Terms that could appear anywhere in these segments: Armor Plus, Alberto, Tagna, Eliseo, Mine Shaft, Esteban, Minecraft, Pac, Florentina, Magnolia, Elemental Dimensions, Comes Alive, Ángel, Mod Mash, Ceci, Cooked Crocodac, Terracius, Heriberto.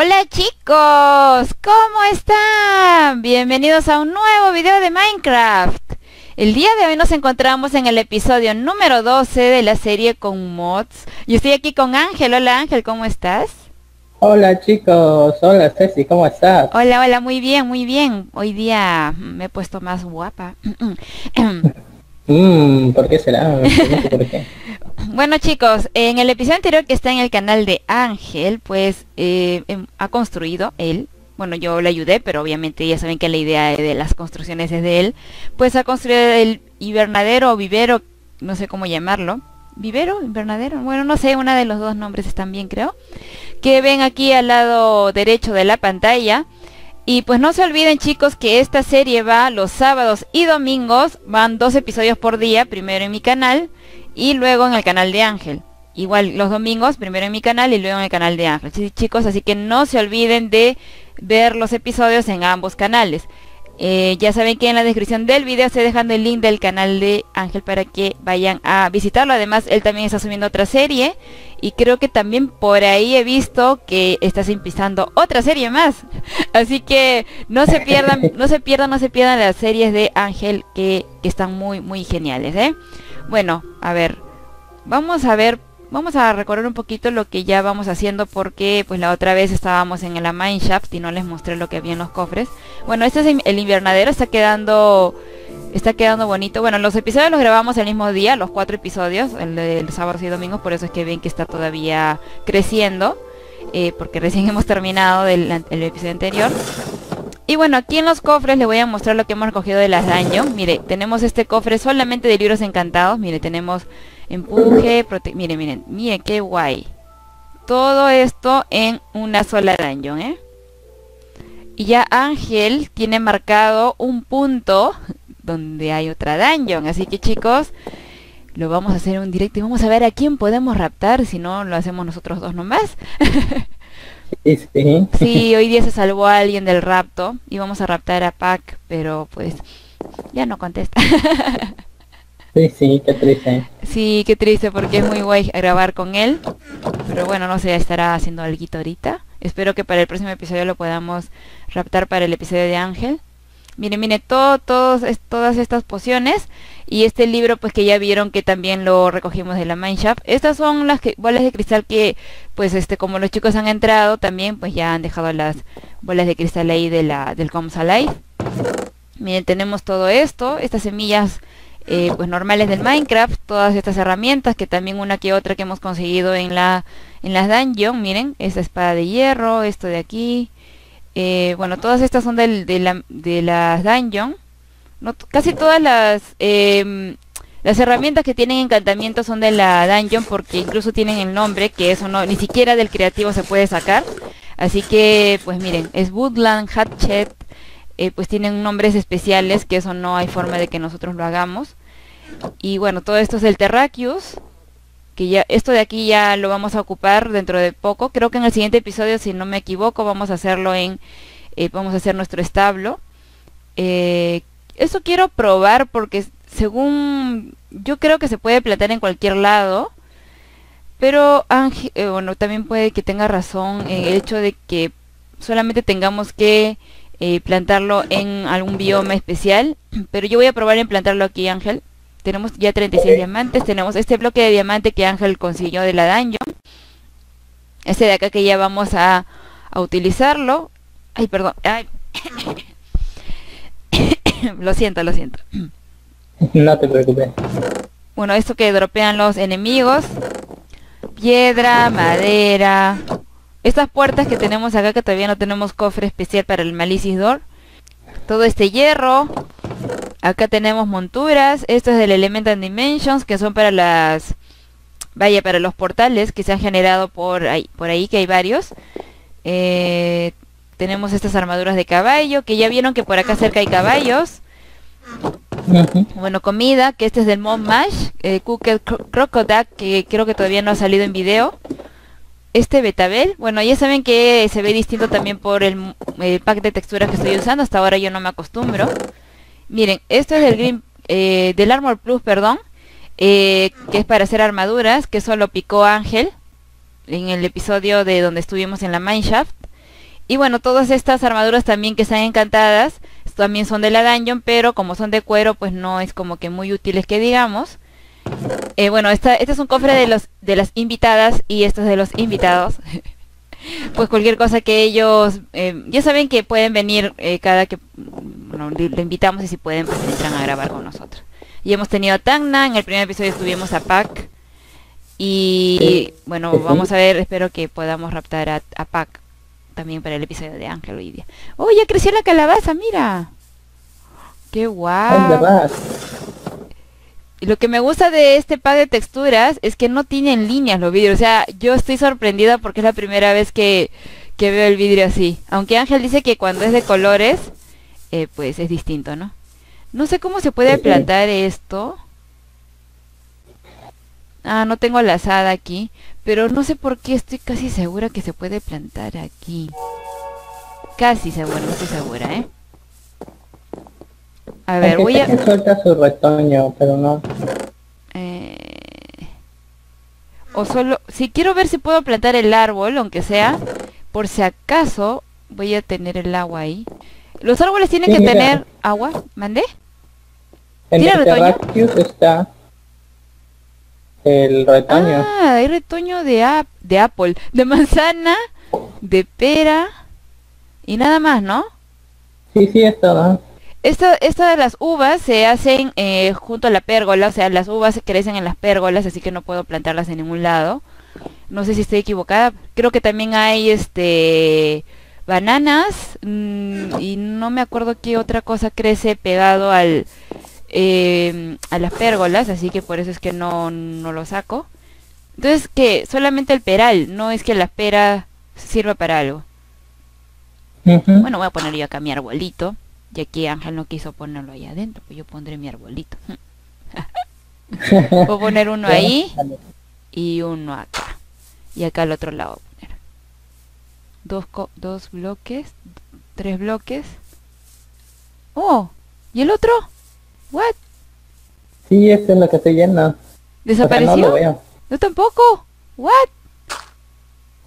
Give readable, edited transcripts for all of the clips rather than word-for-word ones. Hola chicos, ¿cómo están? Bienvenidos a un nuevo video de Minecraft. El día de hoy nos encontramos en el episodio número 12 de la serie con mods. Yo estoy aquí con Ángel. Hola Ángel, ¿cómo estás? Hola chicos, hola Ceci, ¿cómo estás? Hola, hola, muy bien, muy bien. Hoy día me he puesto más guapa. ¿Por qué será? No sé por qué. Bueno chicos, en el episodio anterior que está en el canal de Ángel, pues ha construido él, bueno yo le ayudé, pero obviamente ya saben que la idea de las construcciones es de él, pues ha construido el hibernadero o vivero, no sé cómo llamarlo, vivero, invernadero, bueno no sé, uno de los dos nombres están bien creo, que ven aquí al lado derecho de la pantalla. Y pues no se olviden chicos que esta serie va los sábados y domingos, van 2 episodios por día, primero en mi canal y luego en el canal de Ángel. Igual los domingos, primero en mi canal y luego en el canal de Ángel. Sí, chicos, así que no se olviden de ver los episodios en ambos canales. Ya saben que en la descripción del video estoy dejando el link del canal de Ángel para que vayan a visitarlo. Además, él también está subiendo otra serie y creo que también por ahí he visto que estás empezando otra serie más. Así que no se pierdan las series de Ángel que están muy, muy geniales, ¿eh? Bueno, a ver, vamos a recorrer un poquito lo que ya vamos haciendo porque pues la otra vez estábamos en la Mine Shaft y no les mostré lo que había en los cofres. Bueno, este es el invernadero, está quedando bonito. Bueno, los episodios los grabamos el mismo día, los 4 episodios, el de sábados y domingos, por eso es que ven que está todavía creciendo, porque recién hemos terminado el episodio anterior. Y bueno, aquí en los cofres les voy a mostrar lo que hemos recogido del daño. Mire, tenemos este cofre solamente de libros encantados. Mire, tenemos empuje, miren, qué guay. Todo esto en una sola dungeon, ¿eh? Y ya Ángel tiene marcado un punto donde hay otra dungeon. Así que chicos, lo vamos a hacer en un directo y vamos a ver a quién podemos raptar. Si no, lo hacemos nosotros dos nomás. Sí, hoy día se salvó a alguien del rapto. Íbamos a raptar a Pac, pero pues ya no contesta. Sí, qué triste. Sí, qué triste porque es muy guay grabar con él. Pero bueno, no sé, estará haciendo algo ahorita. Espero que para el próximo episodio lo podamos raptar para el episodio de Ángel. Miren, miren, todas estas pociones. Y este libro, pues que ya vieron que también lo recogimos de la Mine Shaft. Estas son las bolas de cristal que, pues como los chicos han entrado también, pues ya han dejado las bolas de cristal ahí de del Comes Alive. Miren, tenemos todo esto, estas semillas pues normales del Minecraft, todas estas herramientas que también una que otra que hemos conseguido en las dungeons. Miren, esta espada de hierro, esto de aquí. Bueno, todas estas son de las dungeons. No, casi todas las herramientas que tienen encantamiento son de la dungeon porque incluso tienen el nombre, que eso no, ni siquiera del creativo se puede sacar. Así que, pues miren, es Woodland, Hatchet, pues tienen nombres especiales que eso no hay forma de que nosotros lo hagamos. Y bueno, todo esto es del Terracius, que ya, esto de aquí ya lo vamos a ocupar dentro de poco. Creo que en el siguiente episodio, si no me equivoco, vamos a hacerlo vamos a hacer nuestro establo. Eso quiero probar porque según yo creo que se puede plantar en cualquier lado, pero Ángel, bueno, también puede que tenga razón el hecho de que solamente tengamos que plantarlo en algún bioma especial, pero yo voy a probar en plantarlo aquí, Ángel. Tenemos ya 36 diamantes, tenemos este bloque de diamante que Ángel consiguió de la dungeon, este de acá que ya vamos a utilizarlo. Ay, perdón. Ay. Lo siento. No te preocupes. Bueno, esto que dropean los enemigos. Piedra, madera. Estas puertas que tenemos acá que todavía no tenemos cofre especial para el Malice Door. Todo este hierro. Acá tenemos monturas. Esto es del Elemental Dimensions, que son para para los portales que se han generado por ahí, que hay varios. Tenemos estas armaduras de caballo, que ya vieron que por acá cerca hay caballos. Bueno, comida, que este es del Mod Mash, Cooked Crocodac, que creo que todavía no ha salido en video. Este betabel, bueno, ya saben que se ve distinto también por el pack de texturas que estoy usando. Hasta ahora yo no me acostumbro. Miren, esto es del Armor Plus, perdón, que es para hacer armaduras, que eso lo picó Ángel en el episodio de donde estuvimos en la Mine Shaft. Y bueno, todas estas armaduras también que están encantadas, también son de la dungeon, pero como son de cuero, pues no es como que muy útiles que digamos. Bueno, este es un cofre de las invitadas y esto es de los invitados. Pues cualquier cosa que ellos... ya saben que pueden venir cada que... Bueno, le invitamos y si pueden, pues entran a grabar con nosotros. Y hemos tenido a Tagna, en el primer episodio estuvimos a Pac. Y bueno, vamos a ver, espero que podamos raptar a Pac también para el episodio de Ángel hoy día. ¡Oh, ya creció la calabaza, mira! ¡Qué guau! Lo que me gusta de este pack de texturas es que no tienen líneas los vidrios. O sea, yo estoy sorprendida porque es la primera vez que veo el vidrio así. Aunque Ángel dice que cuando es de colores, pues es distinto, ¿no? No sé cómo se puede aplatar esto. Ah, no tengo la azada aquí. Pero no sé por qué estoy casi segura que se puede plantar aquí. Casi segura, no estoy segura, ¿eh? A ver, voy a... Suelta su retoño, pero no. O solo... Si quiero ver si puedo plantar el árbol, aunque sea. Por si acaso voy a tener el agua ahí. Los árboles tienen que tener agua. ¿Mandé? En el Terractius está el retoño. Ah, hay retoño de apple, de manzana, de pera y nada más, ¿no? Sí, sí, está, ¿no? Esta de las uvas se hacen junto a la pérgola, o sea, las uvas crecen en las pérgolas, así que no puedo plantarlas en ningún lado. No sé si estoy equivocada. Creo que también hay bananas y no me acuerdo qué otra cosa crece pegado a las pérgolas, así que por eso es que no lo saco. Entonces, que solamente el peral, no es que la pera sirva para algo. Bueno, voy a poner yo acá mi arbolito. Y aquí Ángel no quiso ponerlo ahí adentro, pues yo pondré mi arbolito. Voy a poner uno ahí y uno acá. Y acá al otro lado voy a poner. Dos bloques, tres bloques. ¡Oh! ¿Y el otro? ¿What? Sí, este es lo que estoy viendo. ¿Desapareció? O sea, no lo veo. Yo tampoco. ¿What?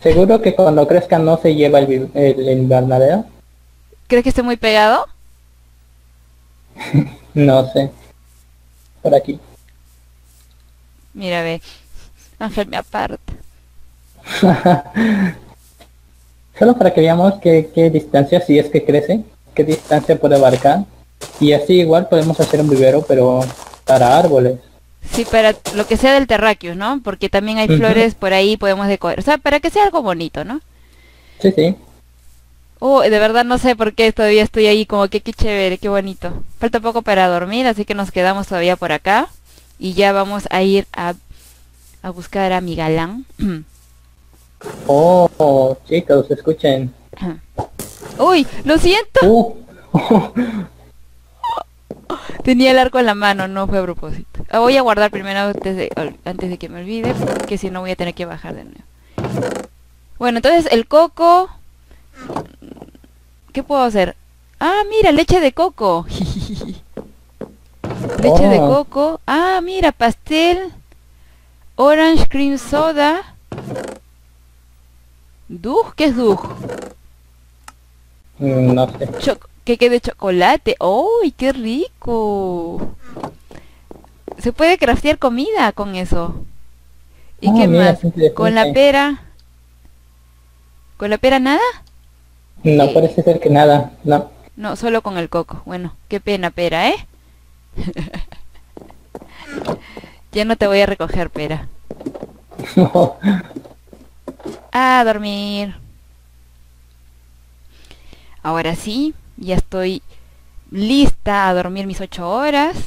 ¿Seguro que cuando crezca no se lleva el invernadero? ¿Crees que esté muy pegado? No sé. Por aquí. Mira, ve. Ángel me aparta. Solo para que veamos qué distancia, si es que crece, qué distancia puede abarcar. Y así igual podemos hacer un vivero, pero para árboles. Sí, para lo que sea del terráqueo, ¿no? Porque también hay flores por ahí, podemos decorar. O sea, para que sea algo bonito, ¿no? Sí, sí. Oh, de verdad no sé por qué todavía estoy ahí, como que qué chévere, qué bonito. Falta poco para dormir, así que nos quedamos todavía por acá. Y ya vamos a ir a buscar a mi galán. Oh, chicos, escuchen. Uy, lo siento. Tenía el arco en la mano, no fue a propósito. Voy a guardar primero antes de que me olvide, porque si no voy a tener que bajar de nuevo. Bueno, entonces el coco... ¿Qué puedo hacer? Ah, mira, leche de coco. Leche de coco. Ah, mira, pastel. Orange cream soda. ¿Dug? ¿Qué es dug? No sé. Queque de chocolate. ¡Uy, qué rico! Se puede craftear comida con eso. ¿Y qué más? ¿Con la pera? ¿Con la pera nada? No, parece ser que nada, no. No, solo con el coco. Bueno, qué pena, pera, ¿eh? Ya no te voy a recoger, pera. No. A dormir. Ahora sí, ya estoy lista a dormir mis 8 horas.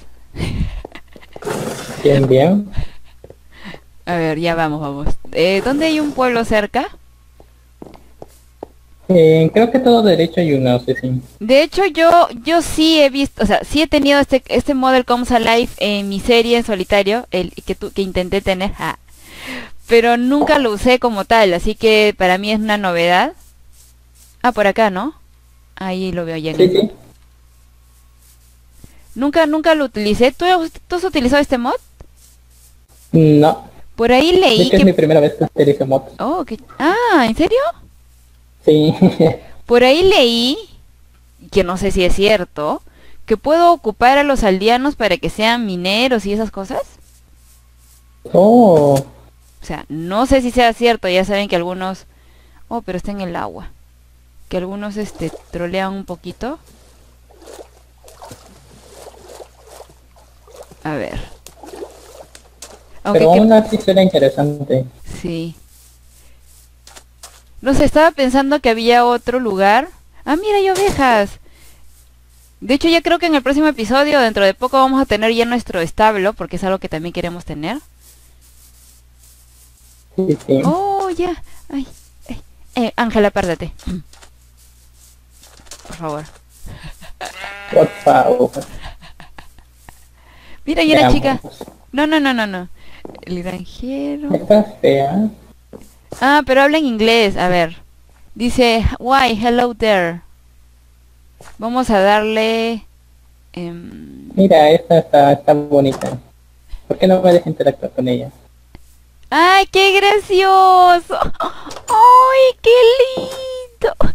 Bien, bien. A ver, ya vamos. ¿Dónde hay un pueblo cerca? Creo que todo derecho hay uno, sí. De hecho, yo sí he visto, o sea, sí he tenido este model Comes Alive en mi serie en solitario, el que intenté tener, pero nunca lo usé como tal, así que para mí es una novedad. Ah, por acá, ¿no? Ahí lo veo ya. Sí. Nunca lo utilicé. ¿Tú has utilizado este mod? No. Por ahí leí que... es mi primera vez que utilizo mod. ¿En serio? Sí. Por ahí leí, que no sé si es cierto, que puedo ocupar a los aldeanos para que sean mineros y esas cosas. Oh. O sea, no sé si sea cierto, ya saben que algunos... Oh, pero está en el agua. Que algunos, trolean un poquito. A ver. Aunque pero una historia interesante. Sí. No sé, estaba pensando que había otro lugar. Ah, mira, hay ovejas. De hecho, ya creo que en el próximo episodio, dentro de poco, vamos a tener ya nuestro establo, porque es algo que también queremos tener. Sí, sí. Oh, ya. Ay, ay. Ángela, apártate. Por favor. Por favor. Mira, hay una chica. No, no, no, no, no. El granjero. Estás fea. Ah, pero habla en inglés. A ver. Dice, why, hello there. Vamos a darle... Mira, esta está bonita. ¿Por qué no me dejas interactuar con ella? ¡Ay, qué gracioso! ¡Ay, qué lindo!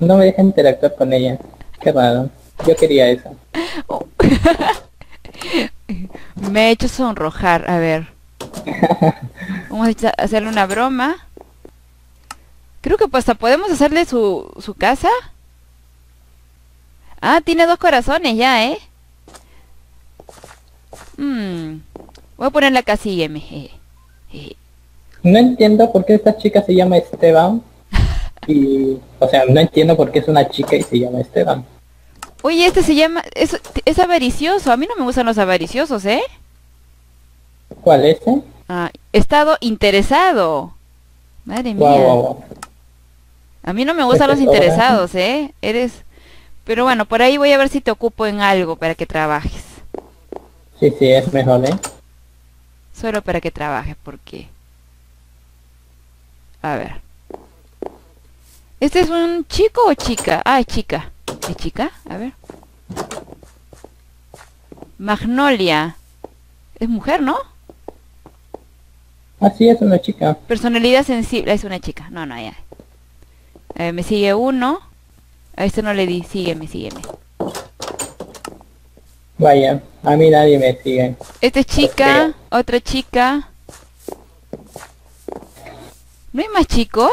No me deja interactuar con ella. Qué raro. Yo quería eso. Oh. Me he hecho sonrojar. A ver. Vamos a hacerle una broma. Creo que hasta podemos hacerle su casa. Ah, tiene 2 corazones ya, ¿eh? Voy a ponerla acá, sígueme. No entiendo por qué esta chica se llama Esteban. Y, o sea, no entiendo por qué es una chica y se llama Esteban. Oye, este se llama... Es avaricioso. A mí no me gustan los avariciosos, ¿eh? ¿Cuál es? Ah, estado interesado. Madre mía. Wow. A mí no me gustan los interesados, ¿eh? Pero bueno, por ahí voy a ver si te ocupo en algo para que trabajes. Sí, sí, es mejor, ¿eh? Solo para que trabajes, porque... A ver. ¿Este es un chico o chica? Ah, es chica. ¿Es chica? A ver. Magnolia. Es mujer, ¿no? Así es, una chica. Personalidad sensible. Es una chica. No, no, ya. Me sigue uno. A este no le di, sígueme. Vaya, a mí nadie me sigue. Esta es chica, otra chica. ¿No hay más chicos?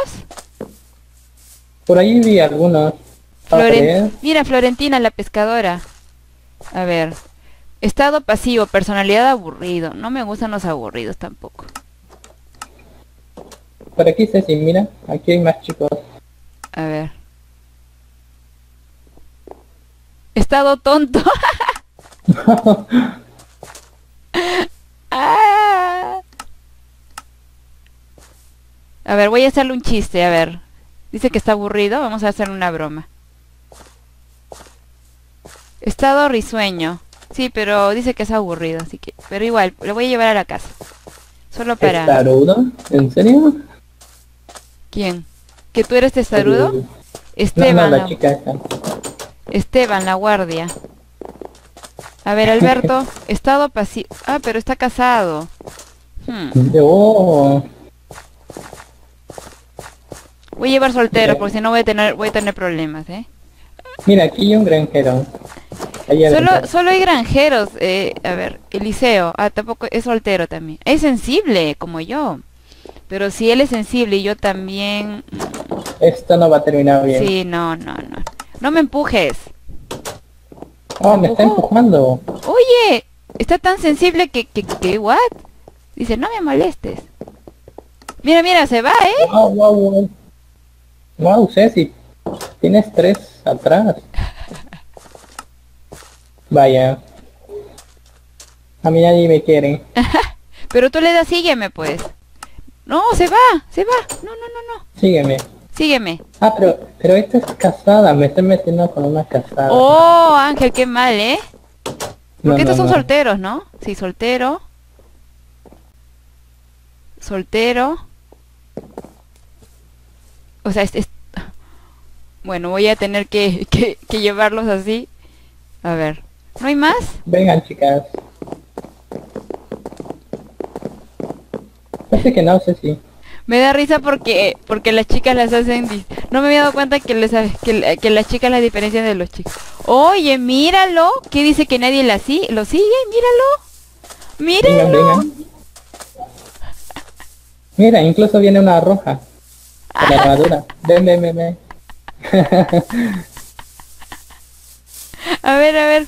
Por ahí vi algunos. Mira, Florentina, la pescadora. A ver. Estado pasivo, personalidad aburrido. No me gustan los aburridos tampoco. Por aquí, Ceci, mira. Aquí hay más chicos. A ver. Estado tonto. Ah. A ver, voy a hacerle un chiste, a ver. Dice que está aburrido, vamos a hacerle una broma. Estado risueño. Sí, pero dice que es aburrido, así que... Pero igual, lo voy a llevar a la casa. Solo para... ¿Testarudo? ¿En serio? ¿Quién? ¿Que tú eres testarudo? Esteban. No, la chica esa. Esteban, la guardia. A ver, Alberto, estado pasivo. Ah, pero está casado. Oh. Voy a llevar soltero, mira, porque si no voy a tener problemas, ¿eh? Mira, aquí hay un granjero. Solo hay granjeros. A ver, Eliseo. Ah, tampoco es soltero también. Es sensible, como yo. Pero si él es sensible y yo también... Esto no va a terminar bien. Sí, no. ¡No me empujes! ¡Oh, me está empujando! ¡Oye! Está tan sensible que ¿what? Dice, no me molestes. Mira, se va, ¿eh? ¡Wow! ¡Wow, Ceci! Tienes 3 atrás. Vaya. A mí nadie me quiere. Pero tú le das sígueme, pues. No, se va. No. Sígueme. Ah, pero esta es casada, me estoy metiendo con una casada. Oh, Ángel, qué mal, ¿eh? Porque estos son solteros, ¿no? Sí, soltero. O sea, bueno, voy a tener que llevarlos así. A ver, ¿no hay más? Vengan, chicas. Parece que no, Ceci. Me da risa porque las chicas las hacen... No me había dado cuenta que las chicas las diferencian de los chicos. Oye, míralo. ¿Qué dice que nadie la lo sigue? Míralo. Míralo. Mira, incluso viene una roja. La armadura. Ven. A ver.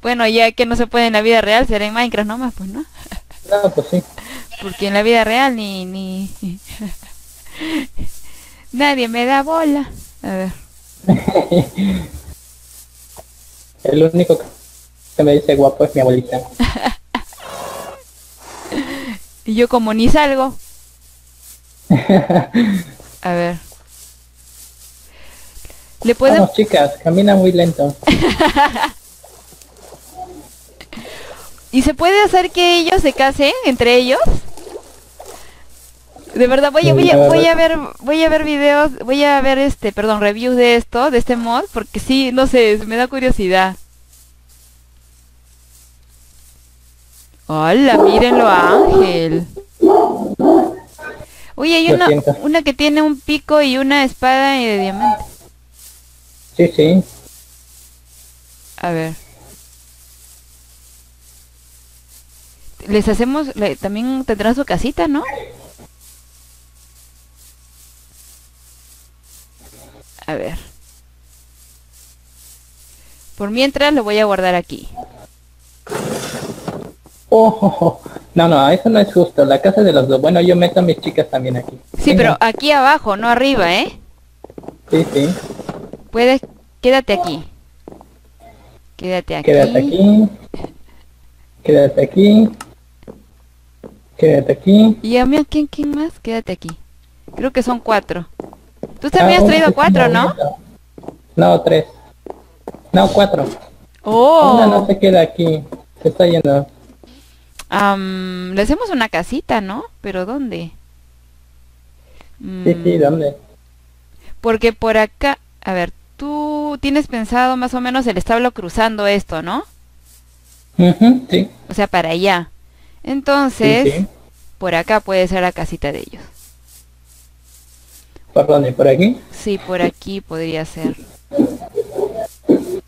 Bueno, ya que no se puede en la vida real, será en Minecraft nomás, pues, ¿no? No, pues sí. Porque en la vida real ni... Nadie me da bola. A ver. El único que me dice guapo es mi abuelita. Y yo como ni salgo. A ver. ¿Le puedo...? Vamos, chicas, camina muy lento. ¿Y se puede hacer que ellos se casen entre ellos? De verdad, voy a ver videos, voy a ver reviews de esto, de este mod, porque sí, no sé, me da curiosidad. Hola, mírenlo a Ángel. Oye, hay una que tiene un pico y una espada de diamante. Sí. A ver. Les hacemos, también tendrán su casita, ¿no? A ver. Por mientras lo voy a guardar aquí. No, eso no es justo, la casa es de los dos. Bueno, yo meto a mis chicas también aquí. Sí, pero aquí abajo, no arriba, ¿eh? Sí. Puedes, quédate aquí. Quédate aquí. Y a mí, ¿quién más? Quédate aquí. Creo que son 4. Tú también has traído 4, ¿no? No, 3. No, 4. Oh. Una no se queda aquí. Se está yendo. Le hacemos una casita, ¿no? ¿Pero dónde? Sí, ¿dónde? Porque por acá... A ver, tú tienes pensado más o menos el establo cruzando esto, ¿no? Sí. O sea, para allá. Entonces, sí. Por acá puede ser la casita de ellos. ¿Por dónde? ¿Por aquí? Sí, por aquí podría ser.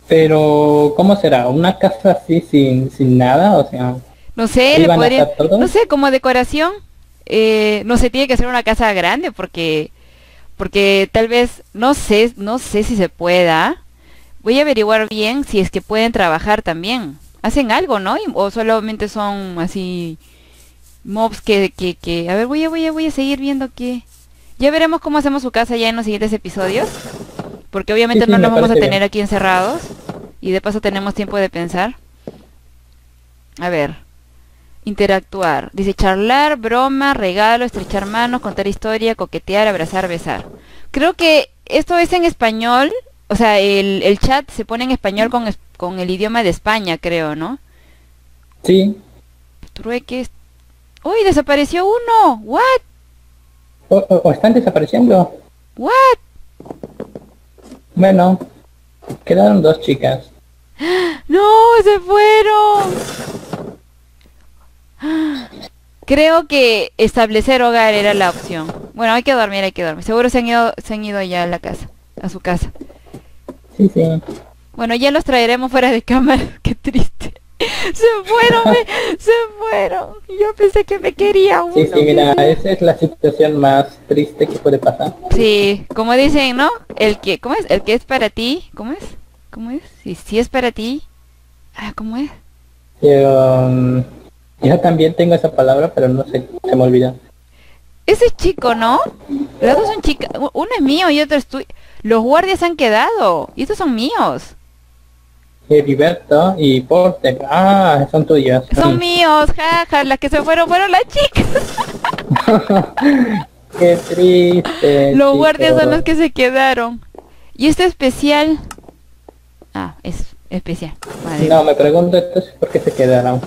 Pero, ¿cómo será? ¿Una casa así sin nada? O sea... No sé, le podría... No sé, como decoración. No sé, tiene que ser una casa grande porque tal vez... No sé si se pueda. Voy a averiguar bien si es que pueden trabajar también. Hacen algo, ¿no? O solamente son así... Mobs que... A ver, voy a seguir viendo que... Ya veremos cómo hacemos su casa ya en los siguientes episodios, porque obviamente no nos vamos a tener aquí encerrados, y de paso tenemos tiempo de pensar. A ver, interactuar, dice charlar, broma, regalo, estrechar manos, contar historia, coquetear, abrazar, besar. Creo que esto es en español, o sea, el chat se pone en español con el idioma de España, creo, ¿no? Sí. Trueques. ¡Uy, desapareció uno! ¿What? O están desapareciendo. ¿What? Bueno, quedaron 2 chicas. ¡No! ¡Se fueron! Creo que establecer hogar era la opción. Bueno, hay que dormir. Seguro se han ido ya a la casa, a su casa. Sí. Bueno, ya los traeremos fuera de cámara. ¡Qué triste! Se fueron. Yo pensé que me quería uno. Sí, mira, esa es la situación más triste que puede pasar. Sí, como dicen, ¿no? El que es para ti, ¿cómo es? Si es para ti, ¿cómo es? Yo también tengo esa palabra, pero no sé, se me olvidó. Ese es chico, ¿no? Los dos son chicas, uno es mío y otro es tuyo. Los guardias han quedado, y estos son míos. Heriberto y Porter, son tuyas. Son míos, jaja, las que se fueron las chicas. Qué triste. Los guardias son los que se quedaron. Y este especial... es especial. Madre. No, me pregunto entonces por qué se quedaron.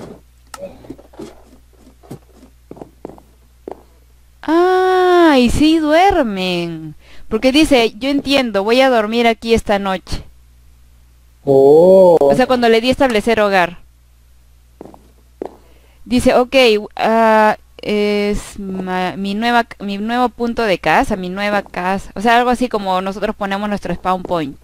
Y sí duermen. Porque dice, yo entiendo, voy a dormir aquí esta noche. O sea, cuando le di establecer hogar. Dice, ok, es mi nuevo punto de casa, mi nueva casa. O sea, algo así como nosotros ponemos nuestro spawn point.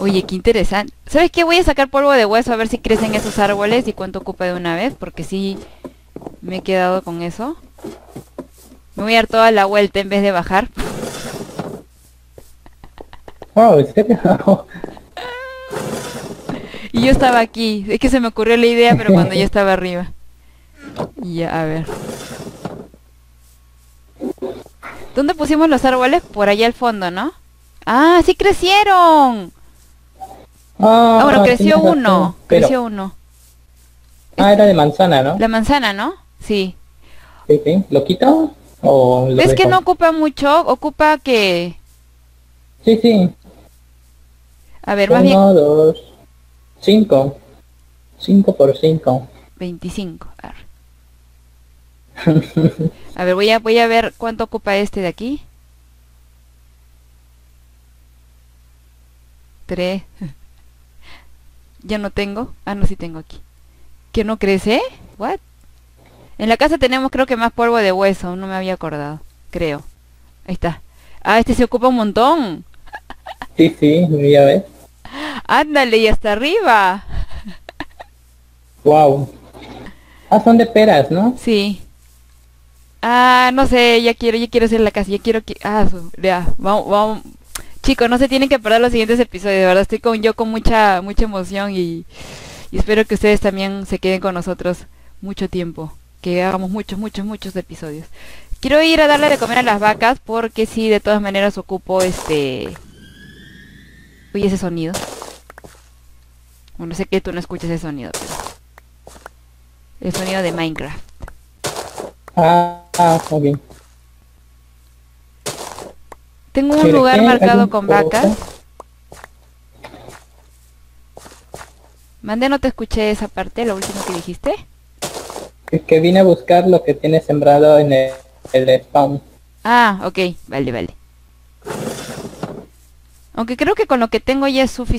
Oye, qué interesante. ¿Sabes qué? Voy a sacar polvo de hueso a ver si crecen esos árboles y cuánto ocupa de una vez, porque sí me he quedado con eso. Me voy a dar toda la vuelta en vez de bajar. Wow, ¿en serio? Y yo estaba aquí, es que se me ocurrió la idea, pero cuando yo estaba arriba. Ya, a ver. ¿Dónde pusimos los árboles? Por allá al fondo, ¿no? ¡Ah, sí crecieron! Ah, bueno, creció uno, creció uno. Ah, era de manzana, ¿no? La manzana, ¿no? Sí. Sí. ¿Lo quito? ¿O lo dejo? Que no ocupa mucho, ocupa que... Sí, sí. A ver, más bien... 5. 5 por 5. 25. A ver, voy a ver cuánto ocupa este de aquí. 3. Ya no tengo. Ah, no, sí tengo aquí. ¿Que no crece? ¿What? En la casa tenemos creo que más polvo de hueso. No me había acordado. Creo. Ahí está. Ah, este se ocupa un montón. Sí, sí, ya ves. Ándale, y hasta arriba. Wow. Ah, son de peras, ¿no? Sí. Ah, no sé, ya quiero hacer la casa, ya quiero que... Ah, ya, vamos. Chicos, no se tienen que perder los siguientes episodios, de verdad, estoy con mucha emoción y espero que ustedes también se queden con nosotros mucho tiempo, que hagamos muchos episodios. Quiero ir a darle de comer a las vacas porque sí, de todas maneras ocupo este... Oye, ese sonido. Bueno, sé que tú no escuchas ese sonido, pero... El sonido de Minecraft. Ah, ok. Tengo un lugar marcado con vacas. Mandé, no te escuché esa parte, lo último que dijiste. Es que vine a buscar lo que tiene sembrado en el spawn. Ah, ok, vale. Aunque creo que con lo que tengo ya es sufi.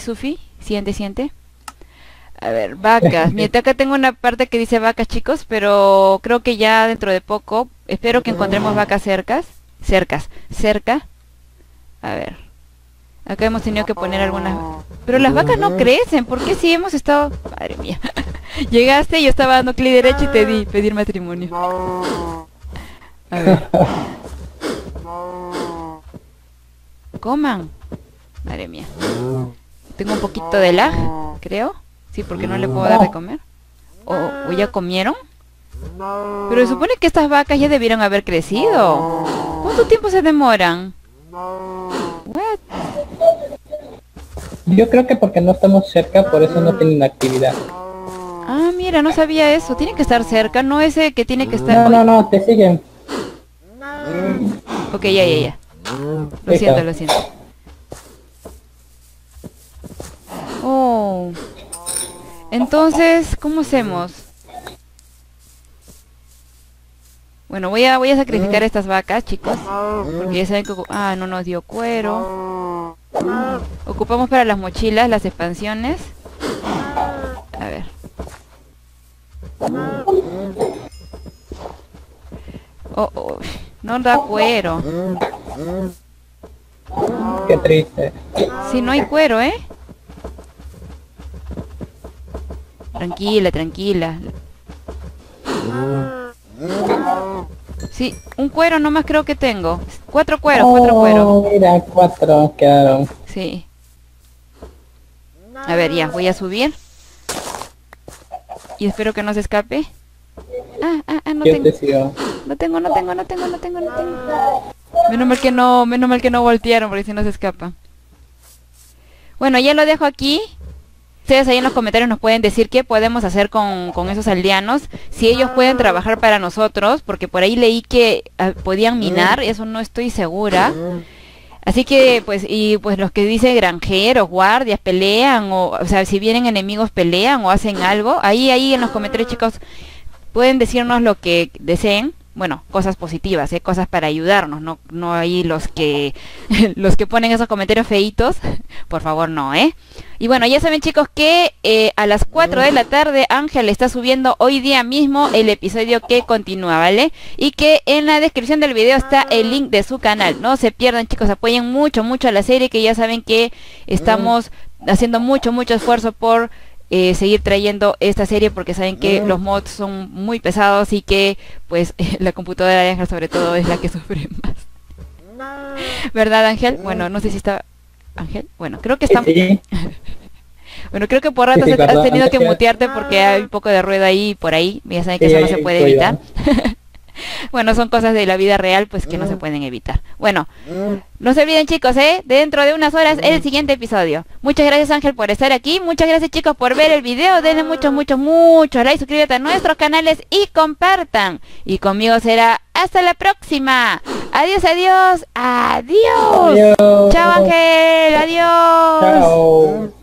Siguiente. A ver, vacas. Mira, acá tengo una parte que dice vacas, chicos, pero creo que ya dentro de poco, espero que encontremos vacas cerca. A ver. Acá hemos tenido que poner algunas... Pero las vacas no crecen, ¿por qué sí hemos estado...? Madre mía. Llegaste y yo estaba dando clic derecho y te di pedir matrimonio. A ver. Coman. Madre mía. Tengo un poquito de lag, creo. Sí, porque no le puedo dar de comer. ¿O ya comieron? Pero se supone que estas vacas ya debieron haber crecido. ¿Cuánto tiempo se demoran? What? Yo creo que porque no estamos cerca, por eso no tienen actividad. Ah, mira, no sabía eso. Tienen que estar cerca, no ese que tiene que estar... No, te siguen. Ok, ya. Lo siento. Oh. Entonces, ¿cómo hacemos? Bueno, voy a sacrificar estas vacas, chicos. Porque ya saben que... Ah, no nos dio cuero. Ocupamos para las mochilas, las expansiones. A ver. Oh, no da cuero. Qué triste. Sí, no hay cuero, ¿eh? Tranquila. Sí, un cuero nomás creo que tengo. 4 cueros. Mira, 4 quedaron. Sí. A ver, ya, voy a subir. Y espero que no se escape. No tengo. Menos mal que no voltearon, porque si no se escapa. Bueno, ya lo dejo aquí. Ustedes ahí en los comentarios nos pueden decir qué podemos hacer con esos aldeanos, si ellos pueden trabajar para nosotros, porque por ahí leí que podían minar, eso no estoy segura. Así que, pues los que dicen granjeros, guardias, pelean, o sea, si vienen enemigos pelean o hacen algo. Ahí en los comentarios, chicos, pueden decirnos lo que deseen. bueno, cosas positivas, cosas para ayudarnos, no hay los que ponen esos comentarios feitos, por favor no, Y bueno, ya saben chicos que a las 4 de la tarde Ángel está subiendo hoy día mismo el episodio que continúa, ¿vale? Y que en la descripción del video está el link de su canal, no se pierdan chicos, apoyen mucho, mucho a la serie, que ya saben que estamos haciendo mucho, mucho esfuerzo por... seguir trayendo esta serie, porque saben que los mods son muy pesados y que pues la computadora de Ángel sobre todo es la que sufre más, ¿verdad Ángel? Bueno, no sé si está Ángel, bueno, creo que está bueno, creo que por ratos has tenido que mutearte porque hay un poco de ruido ahí por ahí, ya saben que eso no se puede evitar. Bueno, son cosas de la vida real, pues que no se pueden evitar. Bueno, no se olviden chicos, dentro de unas horas el siguiente episodio. Muchas gracias Ángel por estar aquí. Muchas gracias chicos por ver el video. Denle muchos, muchos, muchos likes, suscríbete a nuestros canales y compartan. Y conmigo será hasta la próxima. Adiós, adiós, adiós, adiós. Chao Ángel, adiós. Chao.